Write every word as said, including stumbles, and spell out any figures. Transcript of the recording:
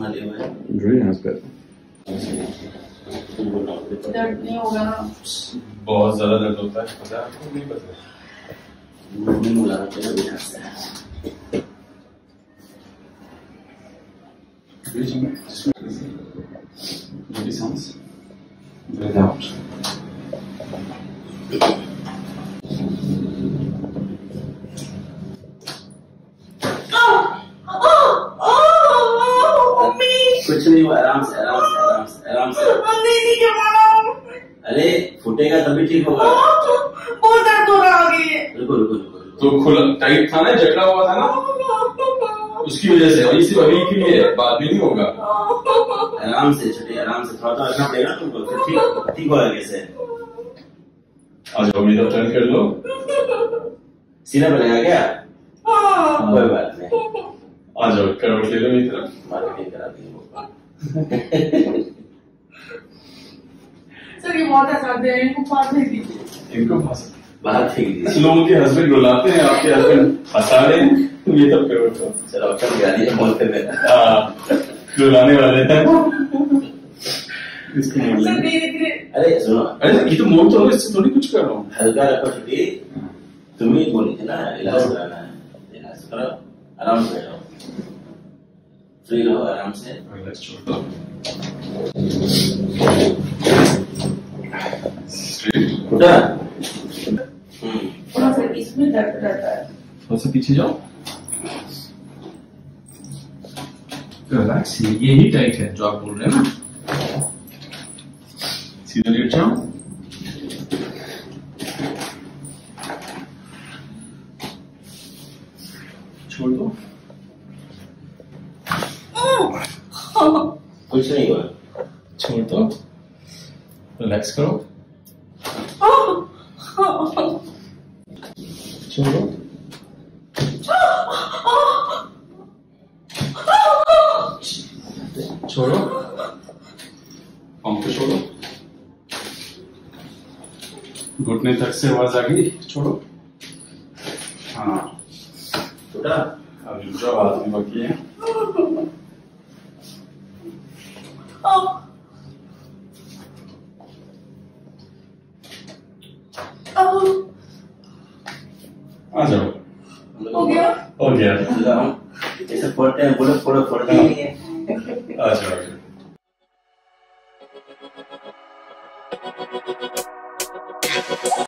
कितना लेवा है? ड्रिल यहाँ पे दर्द नहीं होगा ना? बहुत ज़्यादा दर्द होता है, पता है आपको? नहीं पता। नहीं मुलाकात करेंगे यहाँ से। बीच में ब्रेथ सांस, ब्रेथ आउट। कुछ नहीं हुआ, आराम से आराम से आराम से आराम से। अरे फूटेगा तभी ठीक होगा। बहुत दर्द हो रहा है। रुको रुको रुको। तो खुला टाइट था ना, जकड़ा हुआ था ना, उसकी वजह से। और इसी वजह के लिए बाद में नहीं होगा। आराम से छोटे, आराम से, थोड़ा थोड़ा पड़ेगा तुमको, ठीक ठीक होगा। कैसे? आज हम इधर टर्न कर लो। सीना बनेगा क्या? कोई बात नहीं। आज हम करवट ले लो इधर। मार्केटिंग करा देंगे। सर ये बहुत आसान है, इनको पास नहीं दीजिए। इनको पास बाहर फेंक दीजिए। लोगों के हस्बैंड रुलाते हैं, आपके हस्बैंड हंसा रहे हैं, ये तब करवट हो। चलो अच्छा गाड़ी है, बोलते हैं रुलाने वाले हैं। इसको मोड़ ले। अरे सुनो, अरे ये तो मोड़ तो इससे थोड़ी कुछ कर रहा हूँ। हल्का रखो छोटी, तुम्हें बोली थी ना इलाज कराना है, इलाज करो, आराम से बैठो, फ्री रहो, आराम से। छोटा थोड़ा सा इसमें दर्द रहता है, थोड़ा सा पीछे जाओ। रिलैक्स, यही टाइट है जो आप बोल रहे हैं ना। सीधा लेट जाओ। छोड़ दो। कुछ नहीं हुआ, छोड़ दो, रिलैक्स करो, छोड़ो। छोड़ो, पंप छोड़ो, घुटने तक से आवाज आ गई, छोड़ो। हाँ छोटा, अब दूसरा आवाज भी बाकी है। आ जाओ, हो गया हो गया। जैसे फोड़ते हैं, बोलो फोड़ो, फोड़ते नहीं है। आ जाओ।